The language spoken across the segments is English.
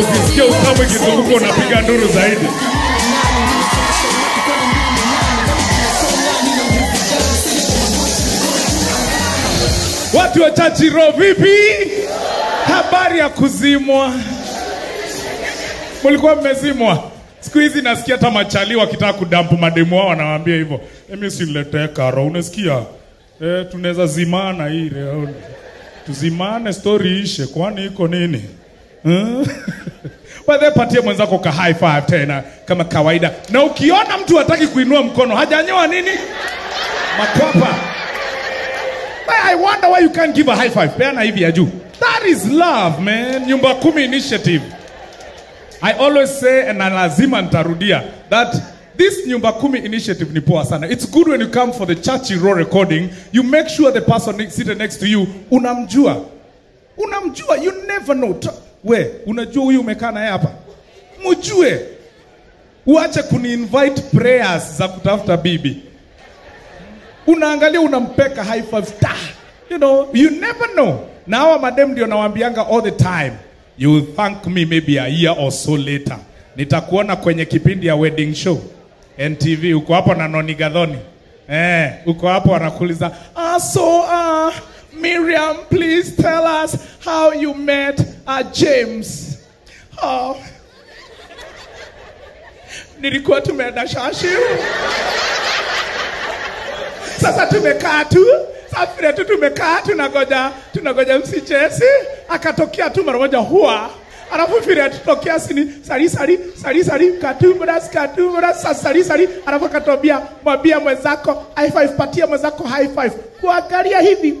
ndio ukisikia ukamwe kizunguko unapiga nduru zaidi. Watu wa Churchill Raw vipi? Habari ya kuzimwa. Mulikuwa mmezimwa. Siku hizi nasikia hata machali wakitaka kudampu mademu wao wanawaambia hivyo. Mimi siletee karo, unasikia? Tunaweza zimana hii leo. Tuzimane story ishe, kwani iko nini? Wewe patie mwenzako ka high five tena kama kawaida. Na ukiona mtu hataki kuinua mkono, hajanyoa nini? Makwapa. I wonder why you can't give a high five. Peana hivi ya juu. That is love, man. Nyumba Kumi initiative. I always say, and lazima nitarudia, that this Nyumba Kumi initiative ni poa sana. It's good when you come for the Churchill Raw recording, you make sure the person sitting next to you, unamjua. Unamjua, you never know. We, unajua huyu umekana hapa. Mjue. Uache kuni invite prayers za kutafuta bibi. Unaangalia unampeka high five. You know, you never know. Na hawa madem ndio nawaambianga all the time. You will thank me maybe a year or so later. Nitakuona kwenye kipindi ya wedding show. NTV, uko hapo na Noni Gadhoni. Uko hapo wanakuuliza, so Miriam, please tell us how you met James. Oh. Nilikuwa tumeenda shashi. Sasa tumekaa tu. Afire tu tumekaa tunagoja MC Jason akatokea tu mara moja huwa alafu fire atotokea sini sari katumras sari alafu akatobia mwambia mwenzako high five patia mwenzako high five kuangalia hivi.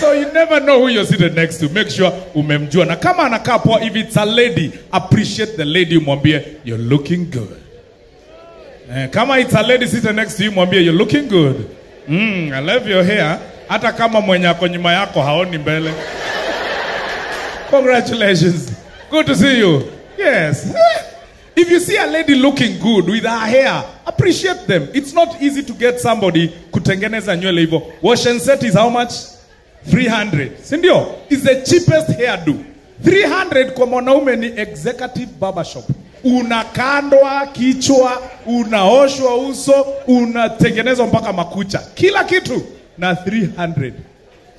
So you never know who you're sitting next to. Make sure umemjua na kama anakaa poa, if it's a lady, appreciate the lady, mwambie you're looking good. Kama it's a lady sitting next to you, mwambie you're looking good. I love your hair. Hata kama mwenye ako nyuma yako haoni mbele. Congratulations. Good to see you. Yes. If you see a lady looking good with her hair, appreciate them. It's not easy to get somebody kutengeneza nywele hivyo. Wash and set is how much? 300. Sindio? It's the cheapest hairdo. 300 kwa mwanaume ni executive barbershop. Unakandwa kichwa, unaoshwa uso, unatengenezwa mpaka makucha. Kila kitu na 300.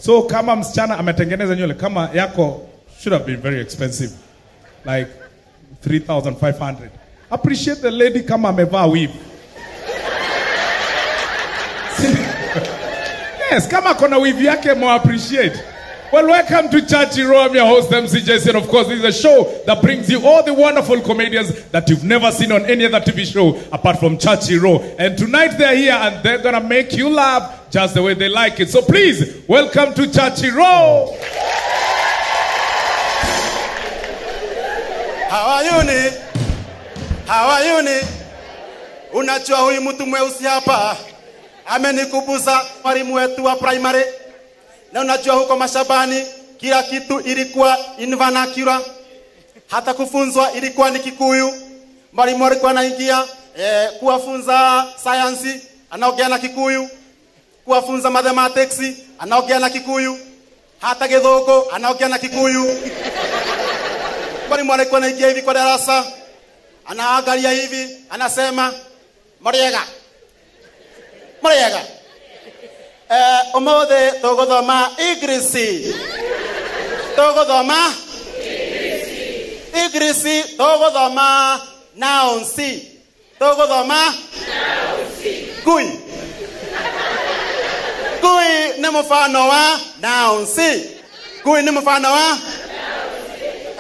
So kama msichana ametengeneza nywele kama yako should have been very expensive. Like 3,500. Appreciate the lady kama amevaa weave. Yes, kama kona weave yake more appreciate. Well, welcome to Churchill Raw. I'm your host, MC Jason. Of course, this is a show that brings you all the wonderful comedians that you've never seen on any other TV show apart from Churchill Raw. And tonight they're here and they're going to make you laugh just the way they like it. So please, welcome to Churchill Raw. How are you, ni? How are you, ni? Unachua huyu mtu mweusi hapa. Amenikubuza mwalimu wetu wa primary. Na unajua huko mashabani, kila kitu ilikuwa invernacular. Hata kufunzwa ilikuwa ni Kikuyu. Mwalimu alikuwa anaingia kuwafunza science, anaongea na Kikuyu. Kuwafunza mathematics, anaongea na Kikuyu. Hata Githungu anaongea na Kikuyu. Mwalimu alikuwa anaingia hivi kwa darasa, anaangalia hivi, anasema Moriega. Moriega. Umode togodoma igrisi. Togodoma igrisi. Igrisi togodoma naonsi. Togodoma naonsi. Kui. Kui ni mfano wa naonsi. Kui ni mfano wa naonsi.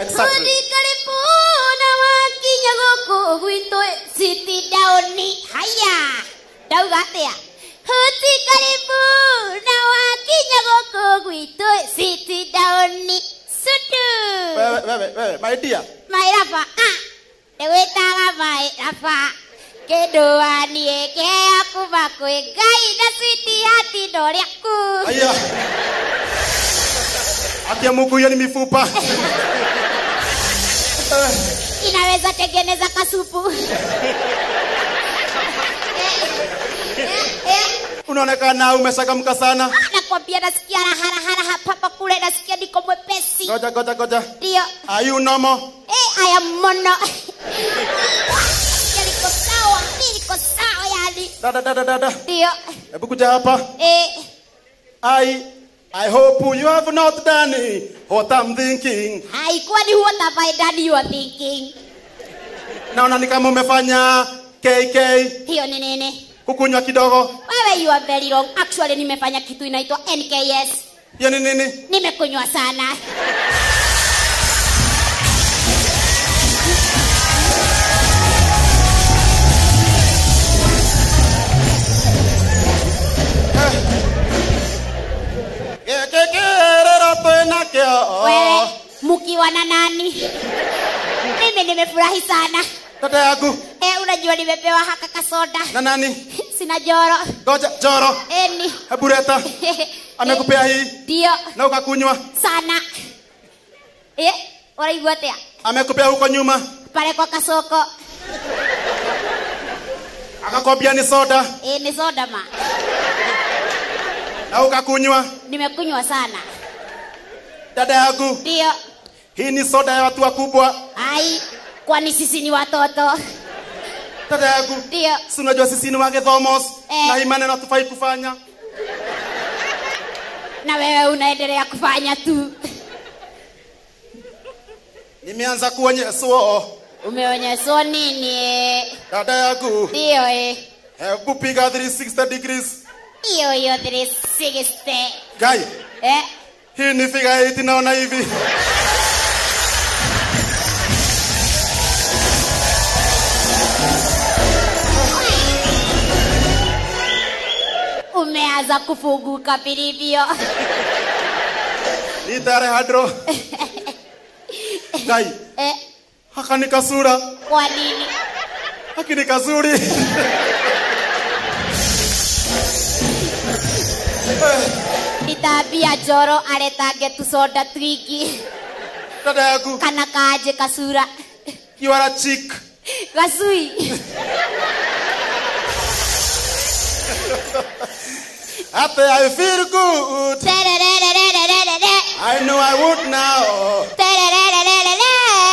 Exactly. Kui kalipona wa kinyagoko huito siti daoni haya. Daugatea. Huti karibu na wakinya goko gwito siti daoni sudu. Wewe, maidia. Mairafa, Deweta mairafa. Kedua nieke aku bakwe gai na siti hati dori aku. Aya. Hati ya mugu ya ni mifupa. Inaweza tegeneza kasupu. Unaonekana umeshagamka sana. Nakwambia nasikia rahara hapa kule nasikia niko pesi. Goja. Ndio. Are you normal? Eh, I am mono. Niko sawa yani. Da. Ndio. Hebu kuja hapa. Eh. I hope you have not done what I'm thinking. Haikuwa ni what have I done you are thinking. Naona ni kama umefanya KK. Hiyo ni nini? Kukunywa kidogo. Wewe you are very wrong. Actually nimefanya kitu inaitwa NKS. Hiyo ni nini? Nimekunywa sana. Wewe mkiwa na nani? Mimi nimefurahi sana. Tata yangu. Unajua nimepewa haka kasoda. Na nani? Sina joro. Goja joro. Ni. Bureta. Amekupea hii. Ndio. Na ukakunywa. Sana. Waraigua tia. Amekupea huko nyuma. Pale kwa kasoko. Akakopia ni soda. Ni soda ma. Na ukakunywa. Nimekunywa sana. Dada yangu. Ndio. Hii ni soda ya watu wakubwa. Ai, kwani sisi ni watoto? Dada yangu. Ndio. Si unajua sisi ni wangethomos na hii maneno hatufai kufanya. Na wewe unaendelea kufanya tu. Nimeanza kuonyeswa. Umeonyeswa nini? Dada yangu. Ndio. Hebu piga 360 degrees. Hiyo 360. Gai. Hii ni figure 8 naona hivi. Umeanza kufunguka vilivyo. Ni tarehe hadro. Gai. Haka ni kasura. Kwa nini? Haki ni kazuri. Tabia joro ale target to soda twiki. Dada yangu. Kana kaje kasura. You are a chick. Kasui. Happy, I feel good. I know I would now.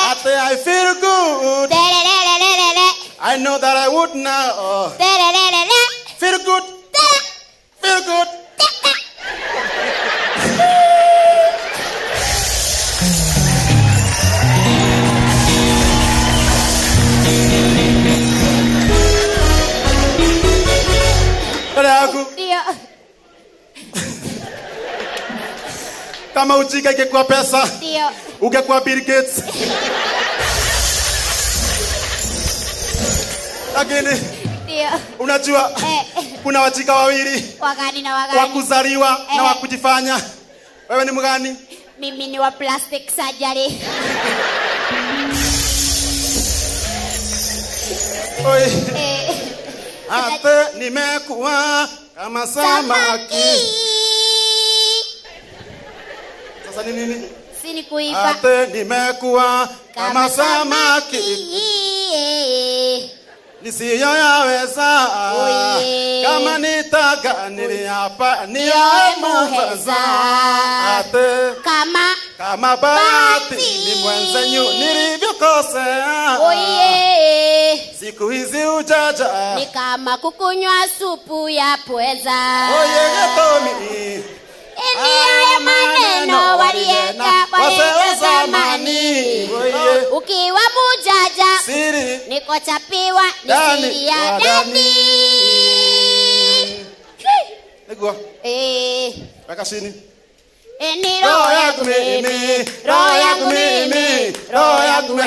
Happy, I feel good. I know that I would now. Feel good. Feel good. Kama ujika ingekuwa pesa. Ndio. Ungekuwa Bill Gates. Lakini. Ndio. Unajua. Kuna wajika wawili. Wagani na wagani. Wakuzaliwa na wakujifanya. Wewe ni mgani? Mimi ni wa plastic surgery. Oi. Ate nimekuwa kama samaki. Nini? Sini kuiba. Ate nimekuwa kama samaki. Nisiyoyaweza. Kama nitaka niliapa niyamweza. Ate kama bahati ni mwenzenyu nilivyokosea. Siku hizi ujaja ni kama kukunywa supu ya pweza. Tomi. Ndiye maneno walieka kwa zamani. Ukiwa mujaja siri niko chapiwa ni siri ya dani. Niko baka sini. Ni roho yangu mimi, roho yangu mimi, roho yangu.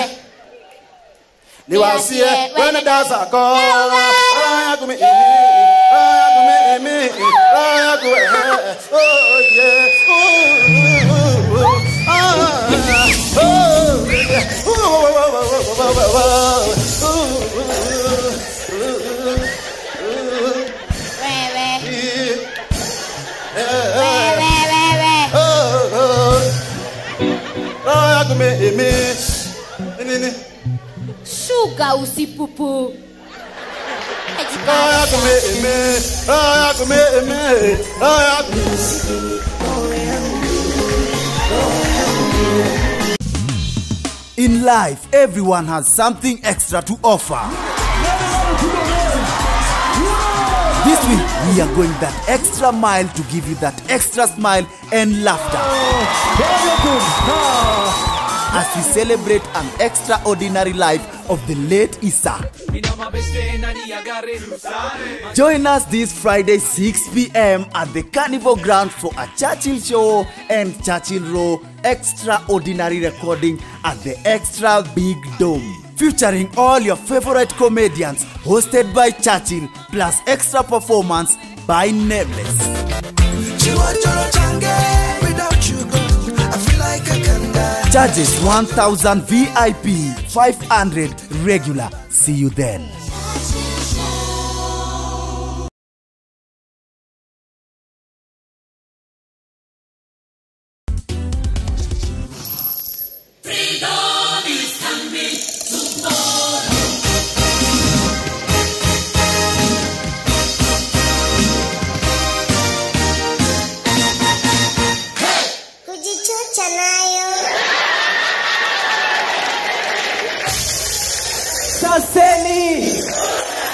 Ni wasie wena dansa kwa roho yangu mimi. Sugar usipupu. I come in. In life, everyone has something extra to offer. This week, we are going that extra mile to give you that extra smile and laughter. As we celebrate an extraordinary life of the late Isa. Join us this Friday 6 p.m. at the Carnival Ground for a Churchill Show and Churchill Raw extraordinary recording at the Extra Big Dome, featuring all your favorite comedians, hosted by Churchill, plus extra performance by Nameless. Charges 1,000 VIP, 500 regular. See you then.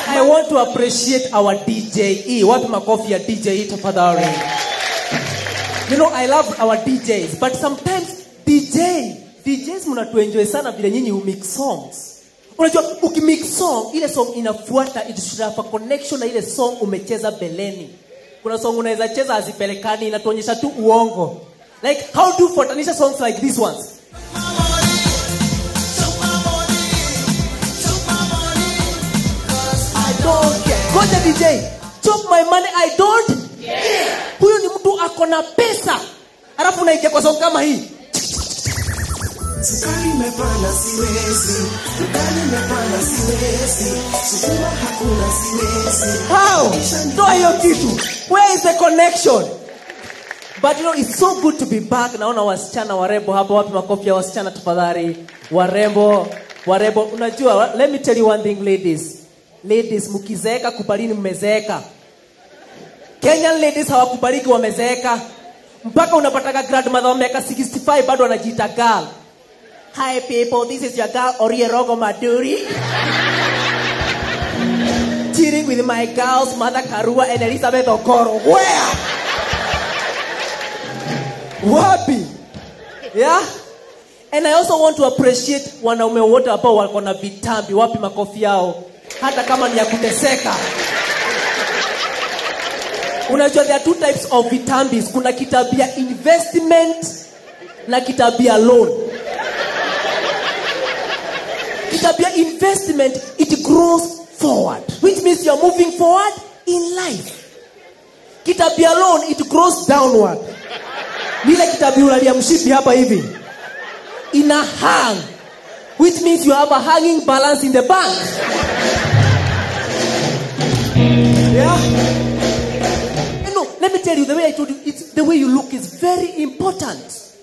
I want to appreciate our DJE. What makofi ya DJE tafadhali. You know, I love our DJs, but sometimes DJs mnatuenjoy sana vile nyinyi umix songs. Unajua ukimix song, ile song inafuata itishirafa connection na ile song umecheza beleni. Kuna song unaweza cheza azipelekani, inatuonyesha tu uongo. Like, how do fatanisha songs like these ones? Go the DJ, chop my money, I don't. Huyo ni mtu akona pesa. Alafu naingia kwa song kama hii. Sukari imepanda siwezi. Sukari imepanda siwezi. Sukuma hakuna siwezi. How? Toa hiyo kitu. Where is the connection? But you know, it's so good to be back. Naona wasichana warembo hapa, wapi makofi ya wasichana tafadhali. Warembo. Unajua, let me tell you one thing, ladies. Ladies, mukizeka kubalini mmezeka. Kenyan ladies hawakubaliki wamezeka. Mpaka unapataka grandmother wa miaka 65 bado anajiita girl. Hi people, this is your girl Oriye Rogo Maduri. Cheating with my girls Mother Karua and Elizabeth Okoro. Where? Wapi? Yeah? And I also want to appreciate wanaume wote ambao wako na vitambi. Wapi makofi yao? Hata kama ni ya kuteseka. Unajua there are two types of vitambis. Kuna kitabia investment na kitabia loan. Kitabia investment, it grows forward, which means you are moving forward in life. Kitabia loan, it grows downward. Bila kitabia unalia mshipi hapa hivi. Ina hang, which means you have a hanging balance in the bank. Yeah? No, let me tell you, the way I told you, it's the way you look is very important.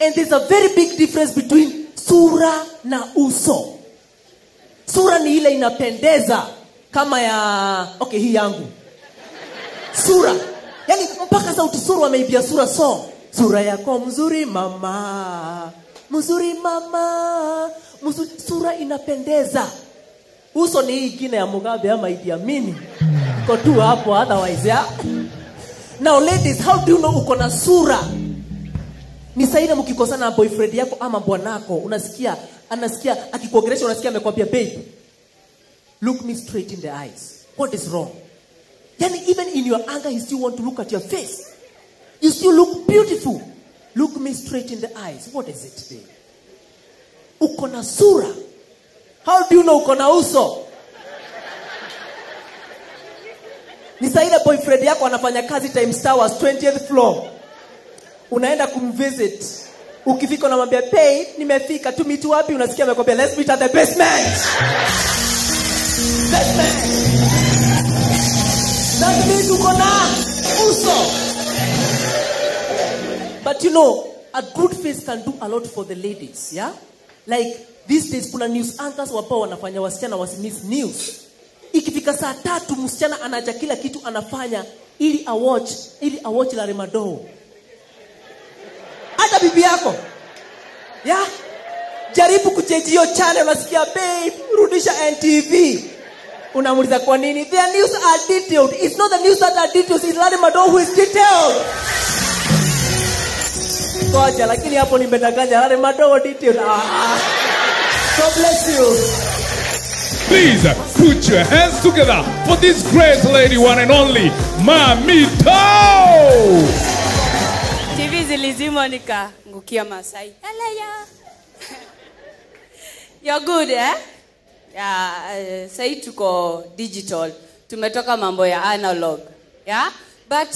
And there's a very big difference between sura na uso. Sura ni ile inapendeza kama ya, okay, hii yangu. Sura. Yani mpaka sauti sura wameibia sura song. Sura yako mzuri mama. Mzuri mama. Mzuri, sura inapendeza. Uso ni hii kina ya Mugabe ama Idi Amini. Iko tu hapo otherwise ya. Now ladies, how do you know uko na sura? Ni sahihi mkikosana na boyfriend yako ama bwanako, anasikia akikuongelesha unasikia amekwambia babe, look me straight in the eyes. What is wrong? Yani even in your anger he still want to look at your face. You still look beautiful. Look me straight in the eyes. What is it today? Uko na sura. How do you know uko na uso? Ni sahihi boyfriend yako anafanya kazi Times Towers 20th floor. Unaenda kumvisit. Ukifika unamwambia, "Pay, nimefika. Tumeet wapi?" Unasikia amekwambia, "Let's meet at the basement." That means uko na uso. But you know, a good face can do a lot for the ladies, yeah? Like these days kuna news anchors wapo wanafanya wasichana wasimiss news. Ikifika saa 3 msichana anaacha kila kitu anafanya ili awatch Lari Madohu. Hata bibi yako. Yeah? Jaribu kucheji hiyo channel, unasikia babe, rudisha NTV. Unamuliza kwa nini? Their news are detailed. It's not the news that are detailed, it's Lari Madohu who is detailed. Kwacha, lakini hapo nimedanganya, Lari Madohu detailed. God bless you. Please put your hands together for this great lady, one and only, Mamito! TV is Lizzy Monica Ngukia Masai. Hello, you're good, eh? Yeah, say tuko digital. Tumetoka mambo ya analog. Yeah? But,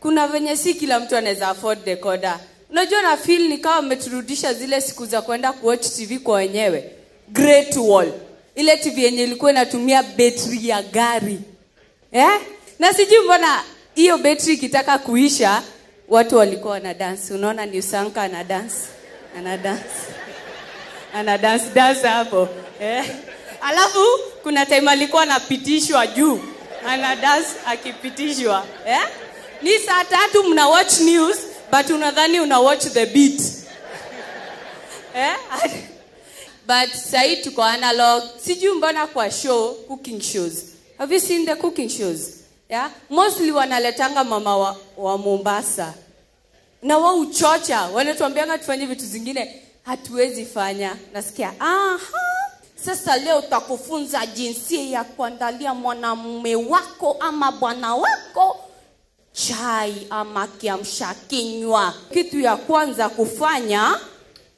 kuna venye si kila mtu anaweza afford decoder. Unajua na feel ni kama umeturudisha zile siku za kwenda kuwatch TV kwa wenyewe. Great wall. Ile TV yenye ilikuwa inatumia battery ya gari. Eh? Na sijui mbona hiyo battery ikitaka kuisha, watu walikuwa wana dance. Unaona ni usanka ana dance. Ana dance. Ana dance dance hapo. Eh? Alafu kuna time alikuwa anapitishwa juu. Ana dance akipitishwa, eh? Ni saa 3 mna watch news. But unadhani una watch the beat. Eh? But sahi tuko analog. Sijui mbona kwa show, cooking shows. Have you seen the cooking shows? Yeah? Mostly wanaletanga mama wa Mombasa. Na wao uchocha, wanatuambianga tufanye vitu zingine hatuwezi fanya. Nasikia, aha. Sasa leo utakufunza jinsi ya kuandalia mwanamume wako ama bwana wako chai ama kiamsha kinywa. Kitu ya kwanza kufanya,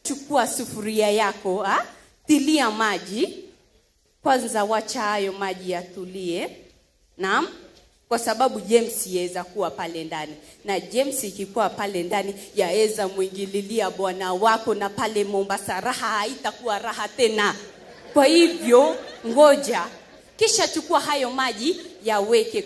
chukua sufuria yako, ha? Tilia maji. Kwanza wacha hayo maji yatulie. Naam? Kwa sababu James yaweza kuwa pale ndani. Na James ikikuwa pale ndani yaweza mwingililia bwana wako, na pale Mombasa raha haitakuwa raha tena. Kwa hivyo ngoja. Kisha chukua hayo maji yaweke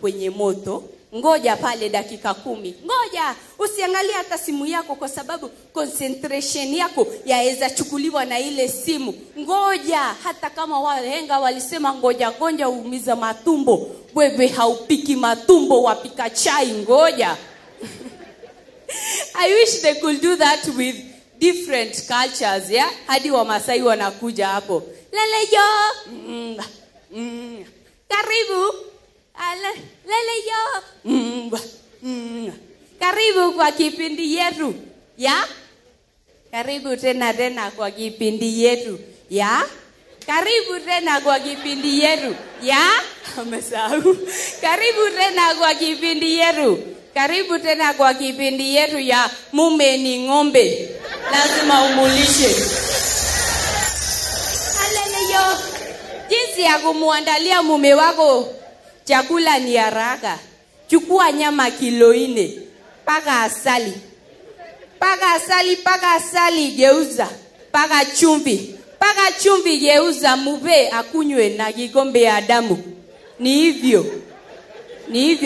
kwenye moto. Ngoja pale dakika 10. Ngoja, usiangalia hata simu yako kwa sababu concentration yako yaweza chukuliwa na ile simu. Ngoja, hata kama wahenga walisema ngoja gonja uumiza matumbo. Wewe haupiki matumbo, wapika chai, ngoja. I wish they could do that with different cultures, yeah? Hadi wa Masai wanakuja hapo. Lelejo! Karibu! Lelejo! Karibu kwa kipindi yetu, yeah? Karibu tena kwa kipindi yetu, yeah? Karibu tena kwa kipindi yetu, yeah? Amesahau. Karibu tena kwa kipindi yetu. Karibu tena kwa kipindi yetu ya mume ni ngombe. Lazima umulishe. Haleluya. Jinsi ya kumuandalia mume wako chakula ni haraka. Chukua nyama kilo 4, paka asali. Paka asali geuza. Paka chumvi geuza muve akunywe na kikombe ya damu. Ni hivyo,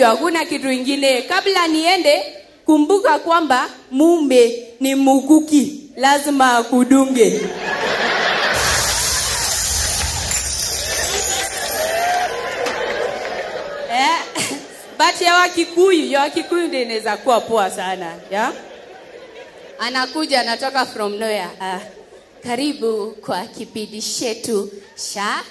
hakuna kitu ingine. Kabla niende, kumbuka kwamba mume ni mukuki. Lazima akudunge. But ya Wakikuyu ndio inaweza kuwa poa sana, yeah? Anakuja, anatoka from nowhere. Karibu kwa kipindi chetu cha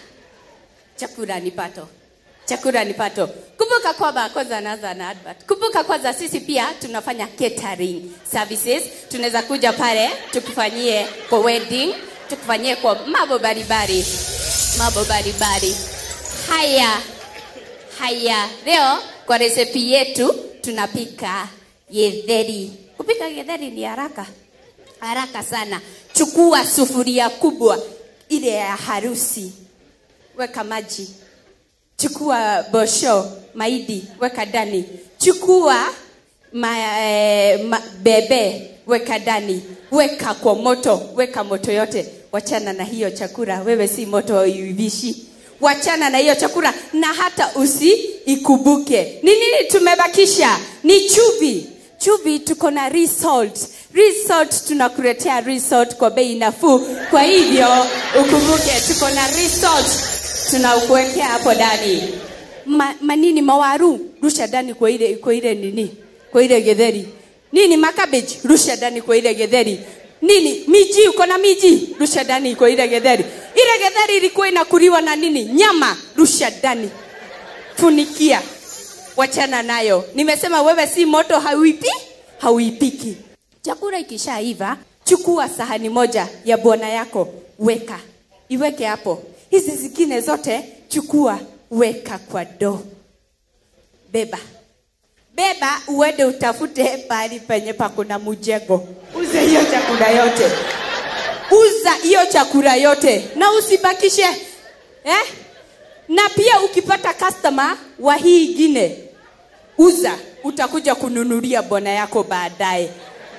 Chakula ni pato. Kumbuka kwamba kwanza naanza na advert. Kumbuka kwanza sisi pia tunafanya catering services. Tunaweza kuja pale tukufanyie kwa wedding, tukufanyie kwa mambo baribari. Haya. Leo kwa recipe yetu tunapika githeri. Kupika githeri ni haraka sana. Chukua sufuria kubwa ile ya harusi. Weka maji. Chukua bosho, maidi, weka ndani. Chukua bebe, weka ndani. Weka kwa moto, weka moto yote. Wachana na hiyo chakula, wewe si moto uivishi. Wachana na hiyo chakula, na hata usiikumbuke. Ni nini tumebakisha? Ni chumvi, tuko na resort, tunakuletea resort kwa bei nafuu. Kwa hivyo ukumbuke tuko na resort. Tunaukuwekea hapo ndani. Manini mawaru, rusha ndani kwa ile githeri. Nini makabeji, rusha ndani kwa ile githeri. nini miji uko na miji rushadani iko ile gedheri ilikuwa inakuliwa na nini nyama rushadani funikia wachana nayo nimesema wewe si moto hauipiki chakula ikishaiva chukua sahani moja ya bwana yako weka iweke hapo hizi zingine zote chukua weka kwa do beba uende utafute pali penye pakuna mjengo uze hiyo chakula yote uza hiyo chakula yote na usibakishe na pia ukipata customer wa hii ingine uza utakuja kununulia bwana yako baadaye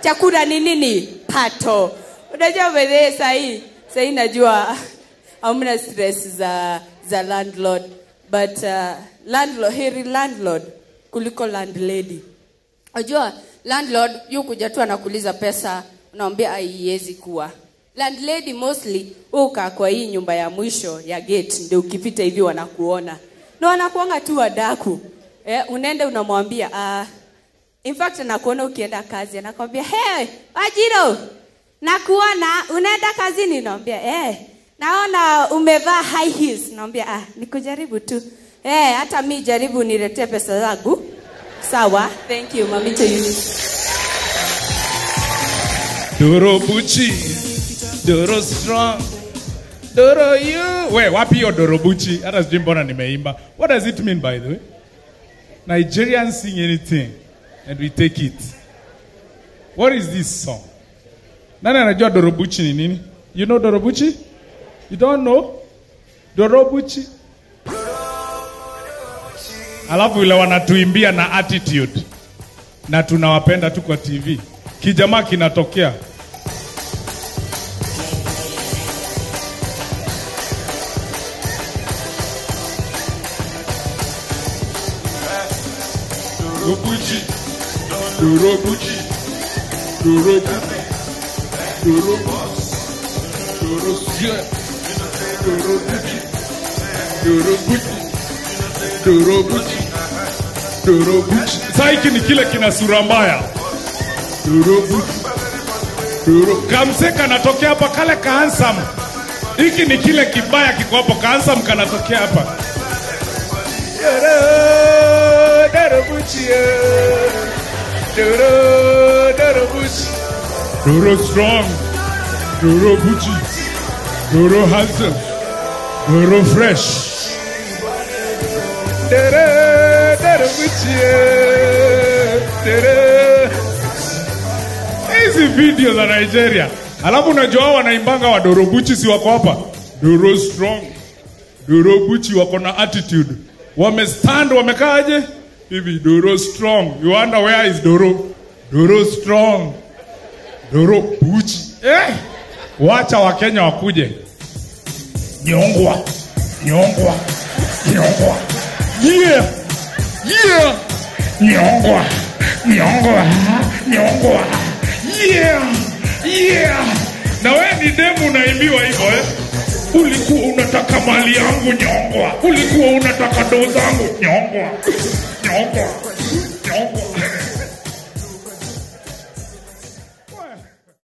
chakula ni nini pato unajua wewe sasa hii najua hamna stress za landlord but landlord heri landlord kuliko landlady unajua landlord yukuja tu anakuuliza pesa unaambia haiwezi kuwa landlady mostly uka kwa hii nyumba ya mwisho ya gate ndio ukipita hivi wanakuona na wanakuanga tu wadaku unaenda unamwambia in fact anakuona ukienda kazi anakwambia hey Wajiro nakuona unaenda kazini unamwambia naona umevaa high heels unamwambia nikujaribu tu hata mimi jaribu niletee pesa zangu sawa thank you mami to you Doro Buchi Doro strong Doro you we wapi yo Doro Buchi hata sijui mbona nimeimba what does it mean by the way Nigerians sing anything and we take it what is this song nani anajua Doro Buchi ni nini you know Doro Buchi you don't know Doro Buchi alafu ile wanatuimbia na attitude na tunawapenda tu kwa TV kijamaa kinatokea Dorobuchi Dorobuchi Dorobuchi Dorobos Dorosio Dorobuchi Dorobuchi Dorobuchi Dorobuchi Saiki ni kile kina sura mbaya Dorobuchi Dorobuchi Kamseka natokea hapa kale ka handsome Hiki ni kile kibaya kiko hapo ka handsome kanatokea hapa Dorobuchi Dorobuchi Doro strong Dorobuchi Doro handsome Doro fresh Dere dere buchie dere hizi video za Nigeria alafu unajua wanaimbanga wa Dorobuchi si wako hapa Doro strong Dorobuchi wako na attitude wamestand wamekaaje hivi Doro strong you wonder where is Doro Doro strong Dorobuchi wacha wa Kenya wakuje nyongwa nyongwa nyongwa Yeah! Yeah! Nyongwa! Nyongwa! Nyongwa! Yeah! Yeah! Na wewe ni demu unaimbiwa hivyo Ulikuwa unataka mali yangu nyongwa. Ulikuwa unataka doza zangu nyongwa. Nyongwa. Nyongwa.